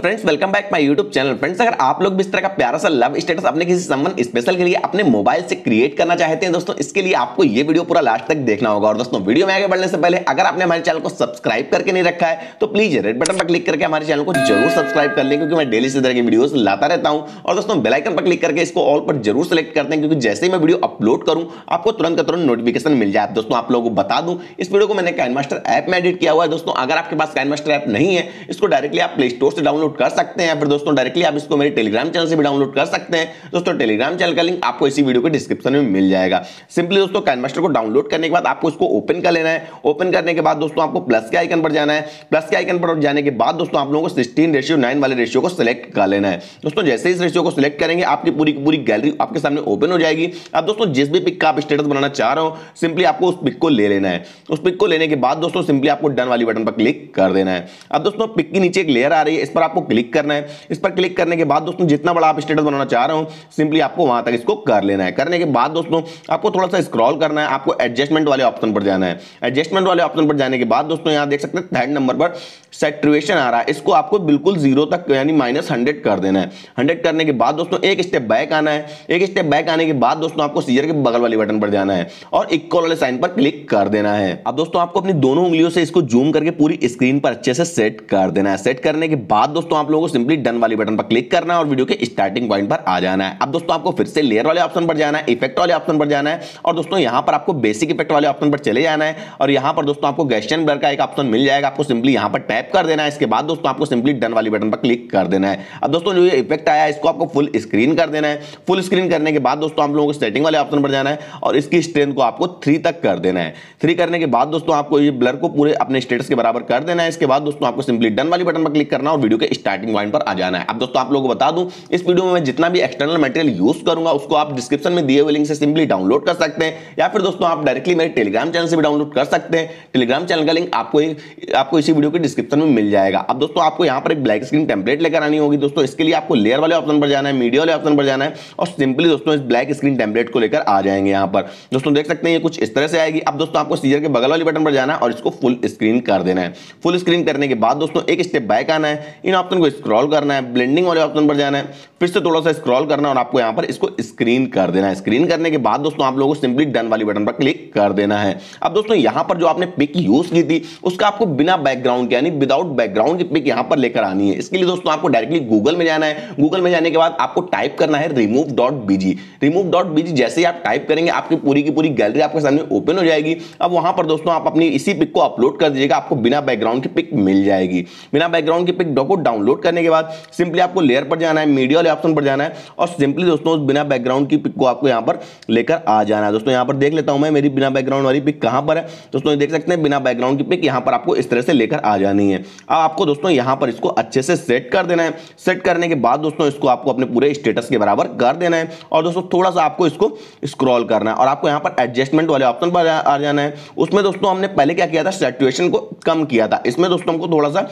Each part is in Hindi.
Friends welcome back my YouTube channel. Friends अगर आप लोग भी इस तरह का प्यारा सा लव स्टेटस अपने किसी समवन स्पेशल के लिए अपने मोबाइल से क्रिएट करना चाहते हैं दोस्तों, इसके लिए आपको ये वीडियो पूरा लास्ट तक देखना होगा। और दोस्तों वीडियो में आगे बढ़ने से पहले अगर आपने हमारे चैनल को सब्सक्राइब करके नहीं रखा है तो प्लीज रेड बटन पर क्लिक करके हमारे चैनल को जरूर सब्सक्राइब कर लें, क्योंकि मैं डेली इस तरह की वीडियोस लाता रहता हूं। और दोस्तों बेल आइकन पर क्लिक करके इसको ऑल पर जरूर सेलेक्ट करते हैं, क्योंकि जैसे ही मैं वीडियो अपलोड करूं आपको तुरंत का तुरंत नोटिफिकेशन मिल जाए। दोस्तों आप लोगों को बता दूं, इस वीडियो को मैंने काइनमास्टर ऐप में एडिट किया हुआ है। दोस्तों अगर आपके पास काइनमास्टर ऐप नहीं है, इसको डायरेक्टली आप प्ले स्टोर से डाउनलोड कर सकते हैं, या फिर दोस्तों डायरेक्टली आप इसको मेरे टेलीग्राम चैनल से भी डाउनलोड कर सकते हैं। दोस्तों टेलीग्राम चैनल का लिंक आपको इसी वीडियो के डिस्क्रिप्शन में मिल जाएगा। सिंपली दोस्तों काइनमास्टर को डाउनलोड करने के बाद आपको इसको ओपन कर लेना है। ओपन करने के बाद दोस्तों आपको प्लस के आइकन पर जाना है। प्लस के आइकन पर जाने के बाद दोस्तों आप लोगों को 16:9 वाले रेशियो को सिलेक्ट कर लेना है। दोस्तों जैसे इस रेशियो को सिलेक्ट करेंगे आपकी पूरी की पूरी गैलरी आपके सामने ओपन हो जाएगी। अब दोस्तों जिस भी पिक का आप स्टेटस बनाना चाह रहे हो, सिंपली आपको उस पिक को ले लेना है। उस पिक को लेने के बाद दोस्तों सिंपली आपको डन वाली बटन पर क्लिक कर देना है। अब दोस्तों पिक के नीचे एक लेयर आ रही है, इस पर आपको क्लिक करना है। इस पर क्लिक करने के बाद दोस्तों जितना बड़ा आप स्टेटस बनाना चाह रहे हो सिंपली आपको वहां तक इसको कर लेना है। करने के बाद दोस्तों आपको थोड़ा सा स्क्रॉल करना है, आपको एडजस्टमेंट वाले ऑप्शन पर जाना है। एडजस्टमेंट वाले ऑप्शन पर जाने के बाद दोस्तों यहां देख सकते हैं 3rd नंबर पर सैचुरेशन आ रहा है, इसको आपको बिल्कुल 0 तक यानी -100 कर देना है। 100 करने के बाद दोस्तों एक स्टेप बैक आना है। एक स्टेप बैक आने के बाद दोस्तों आपको सीजर के बगल वाले बटन पर जाना है और इक्वल वाले साइन पर क्लिक कर देना है। अब दोस्तों आपको अपनी दोनों उंगलियों से इसको जूम करके पूरी स्क्रीन पर अच्छे से सेट कर देना है। सेट करने के बाद दोस्तों आप लोगों को सिंपली डन वाली बटन पर क्लिक करना है और वीडियो के स्टार्टिंग पॉइंट पर आ जाना है। अब दोस्तों आपको फिर से लेयर वाले ऑप्शन पर जाना है, इफेक्ट वाले ऑप्शन पर जाना है और दोस्तों यहां पर आपको बेसिक इफेक्ट वाले ऑप्शन पर चले जाना है। और यहां पर दोस्तों आपको गैस्टन ब्लर का एक ऑप्शन मिल जाएगा, आपको सिंपली यहां पर टैप कर देना है। इसके बाद दोस्तों आपको सिंपली डन वाली बटन पर क्लिक कर देना है। अब दोस्तों जो ये इफेक्ट आया है इसको आपको फुल स्क्रीन कर देना है। फुल स्क्रीन करने के बाद दोस्तों आप लोगों को सेटिंग वाले ऑप्शन पर जाना है और इसकी स्ट्रेंथ को आपको 3 तक कर देना है। 3 करने के बाद दोस्तों आपको ये ब्लर को पूरे अपने स्टेटस के बराबर कर देना है। इसके बाद दोस्तों आपको सिंपली डन वाली बटन पर क्लिक करना और वीडियो के स्टार्टिंग पॉइंट पर आ जाना है। अब दोस्तों आप लोगों को बता दूं, इस वीडियो में मैं जितना भी एक्सटर्नल मटेरियल यूज करूंगा उसको आप डिस्क्रिप्शन में दिए हुए लिंक से सिंपली डाउनलोड कर सकते हैं, या फिर दोस्तों आप डायरेक्टली मेरे टेलीग्राम चैनल से भी डाउनलोड कर सकते हैं। टेलीग्राम चैनल का लिंक आपको इसी वीडियो के डिस्क्रिप्शन में मिल जाएगा। अब दोस्तों आपको यहां पर एक ब्लैक स्क्रीन टेम्पलेट लेकर आनी होगी। दोस्तों इसके लिए आपको लेयर वाले ऑप्शन पर जाना है, मीडिया वाले ऑप्शन पर जाना है और सिंपली दोस्तों इस ब्लैक स्क्रीन टेम्पलेट को लेकर आ जाएंगे। यहां पर दोस्तों देख सकते हैं ये कुछ इस तरह से आएगी। अब दोस्तों आपको सीजर के बगल वाले बटन पर जाना है और इसको फुल स्क्रीन कर देना है। फुल स्क्रीन करने के बाद दोस्तों एक स्टेप बैक आना है, इन ऑप्शन को स्क्रॉल करना है, ब्लेंडिंग वाले ऑप्शन पर जाना है, फिर से थोड़ा सा स्क्रॉल करना है और आपको यहां पर इसको स्क्रीन कर देना है। स्क्रीन करने के बाद दोस्तों आप लोगों को सिंपली डन वाली बटन पर क्लिक कर देना है। अब दोस्तों यहां पर जो आपने पिक यूज की थी उसका आपको बिना बैकग्राउंड के यानी विदाउट बैकग्राउंड की पिक यहां पर लेकर आनी है। इसके लिए दोस्तों आपको डायरेक्टली गूगल में जाना है। गूगल में जाने के बाद आपको टाइप करना है remove.bg। remove.bg जैसे ही आप टाइप करेंगे आपकी पूरी की पूरी गैलरी आपके सामने ओपन हो जाएगी। अब वहां पर दोस्तों आप अपनी इसी पिक को अपलोड कर दीजिएगा, आपको बिना बैकग्राउंड की पिक मिल जाएगी। बिना बैकग्राउंड की पिक को डाउनलोड करने के बाद सिंपली आपको लेयर पर जाना है, मीडिया वाले ऑप्शन पर जाना है और सिंपली दोस्तों उस बिना बैकग्राउंड की पिक को आपको यहां पर लेकर आ जाना है। दोस्तों यहां पर देख लेता हूं मैं मेरी बिना बैकग्राउंड वाली पिक कहां पर है। दोस्तों ये देख सकते हैं बिना बैकग्राउंड की पिक यहां पर आपको इस तरह से लेकर आ जानी है। अब आपको दोस्तों यहां पर इसको अच्छे से सेट कर देना है। सेट करने के बाद दोस्तों इसको आपको अपने पूरे स्टेटस के बराबर कर देना है और दोस्तों थोड़ा सा आपको इसको स्क्रॉल करना है और आपको यहां पर एडजस्टमेंट वाले ऑप्शन पर आ जाना है। उसमें दोस्तों हमने पहले क्या किया था, सैचुरेशन को कम किया था, इसमें दोस्तों हमको थोड़ा सा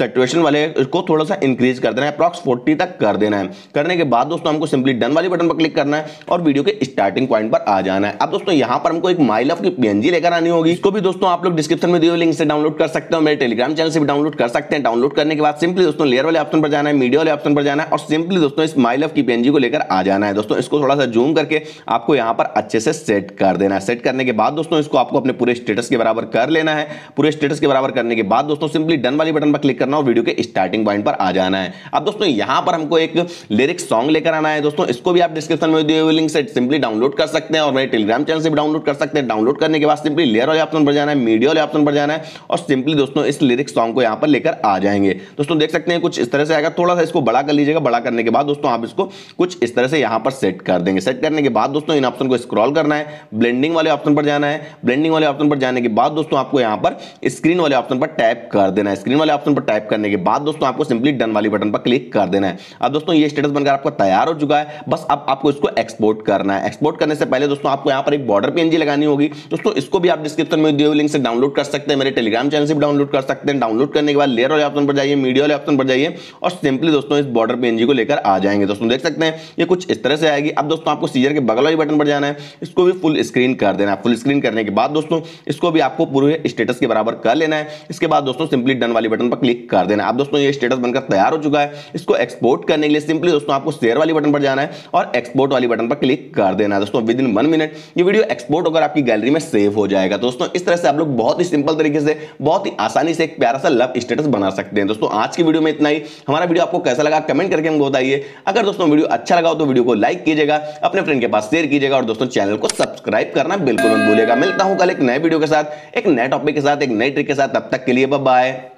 सैचुरेशन वाले इसको थोड़ा सा इंक्रीज कर देना है, अप्रॉक्स 40 तक कर देना है। करने के बाद दोस्तों हमको सिंपली डन वाली बटन पर क्लिक करना है और वीडियो के स्टार्टिंग पॉइंट पर आ जाना है। अब दोस्तों यहां पर हमको एक माय लव की पीएनजी लेकर आनी होगी। इसको भी दोस्तों आप लोग डिस्क्रिप्शन में दिए हुए लिंक से डाउनलोड कर सकते हो, मेरे टेलीग्राम चैनल से भी डाउनलोड कर सकते हैं। डाउनलोड करने के बाद सिंपली दोस्तों लेयर वाले ऑप्शन पर जाना है, मीडिया वाले ऑप्शन पर जाना है और सिंपली दोस्तों इस माय लव की पीएनजी को लेकर आ जाना है। दोस्तों इसको थोड़ा सा जूम करके आपको यहां पर अच्छे से सेट कर देना है। सेट करने के बाद दोस्तों इसको आपको अपने पूरे स्टेटस के बराबर कर लेना है। पूरे स्टेटस के बराबर करने के बाद दोस्तों सिंपली डन वाली बटन पर क्लिक करना और वीडियो के स्टार्टिंग पॉइंट पर आ जाना है। अब दोस्तों यहां पर हमको एक लिरिक्स सॉन्ग लेकर आना है। दोस्तों इसको भी आप डिस्क्रिप्शन में दिए हुए लिंक से सिंपली डाउनलोड कर सकते हैं और मेरे टेलीग्राम चैनल से भी डाउनलोड कर सकते हैं। डाउनलोड करने के बाद सिंपली लेयर वाले ऑप्शन पर जाना है, मीडिया वाले ऑप्शन पर जाना है और सिंपली दोस्तों इस लिरिक्स सॉन्ग को यहां पर लेकर आ जाएंगे। दोस्तों देख सकते हैं कुछ इस तरह से आएगा, थोड़ा सा इसको बड़ा कर लीजिएगा। बड़ा करने के बाद दोस्तों आप इसको कुछ इस तरह से यहां पर सेट कर देंगे। सेट करने के बाद दोस्तों इन ऑप्शन को स्क्रॉल करना है, ब्लेंडिंग वाले ऑप्शन पर जाना है। ब्लेंडिंग वाले ऑप्शन पर जाने के बाद दोस्तों आपको यहां पर स्क्रीन वाले ऑप्शन पर टैप कर देना है। स्क्रीन वाले ऑप्शन पर टैप करने के बाद दोस्तों आपको सिंपली डन वाली बटन पर क्लिक कर देना है। अब दोस्तों ये स्टेटस बनकर आपका तैयार हो चुका है, बस अब आपको इसको एक्सपोर्ट करना है। एक्सपोर्ट करने से पहले दोस्तों आपको यहां पर एक बॉर्डर पीएनजी लगानी होगी। दोस्तों इसको भी आप डिस्क्रिप्शन में दिए हुए लिंक से डाउनलोड कर सकते हैं, मेरे टेलीग्राम चैनल से भी डाउनलोड कर सकते हैं। डाउनलोड डाउनलोड करने के बाद लेयर वाले ऑप्शन पर जाइए, मीडिया वाले ऑप्शन पर जाइए और सिंपली दोस्तों इस बॉर्डर पीएनजी को लेकर आ जाएंगे। दोस्तों देख सकते हैं ये कुछ इस तरह से आएगी। अब दोस्तों आपको सीजर के बगल वाले बटन पर जाना है, इसको भी फुल स्क्रीन कर देना है। फुल स्क्रीन करने के बाद दोस्तों इसको भी आपको पूरे स्टेटस के बराबर कर लेना है। इसके बाद दोस्तों सिंपली डन वाले बटन पर क्लिक कर देना है। अब दोस्तों ये स्टेटस बनकर तैयार हो चुका है। इसको एक्सपोर्ट करने के लिए सिंपली दोस्तों आपको शेयर वाली बटन पर जाना है और एक्सपोर्ट वाली बटन पर क्लिक कर देना है। दोस्तों विद इन 1 मिनट ये वीडियो एक्सपोर्ट होकर आपकी गैलरी में सेव हो जाएगा। दोस्तों इस तरह से आप लोग बहुत ही सिंपल तरीके से बहुत ही आसानी से एक प्यारा सा लव स्टेटस बना सकते हैं। दोस्तों आज की वीडियो में इतना ही। हमारा वीडियो आपको कैसा लगा कमेंट करके हमको बताइए। अगर दोस्तों वीडियो अच्छा लगा हो तो वीडियो को लाइक कीजिएगा, अपने फ्रेंड के पास शेयर कीजिएगा और दोस्तों चैनल को सब्सक्राइब करना बिल्कुल मत भूलिएगा। मिलता हूं कल एक नए वीडियो के साथ, एक नए टॉपिक के साथ, एक नई ट्रिक के साथ। तब तक के लिए बाय बाय।